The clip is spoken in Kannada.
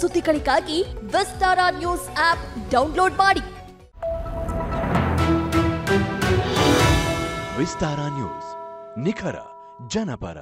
ಸುದ್ದಿಗಳಿಗಾಗಿ ವಿಸ್ತಾರ ನ್ಯೂಸ್ ಆಪ್ ಡೌನ್ಲೋಡ್ ಮಾಡಿ. ವಿಸ್ತಾರ ನ್ಯೂಸ್ ನಿಖರ ಜನಪರ.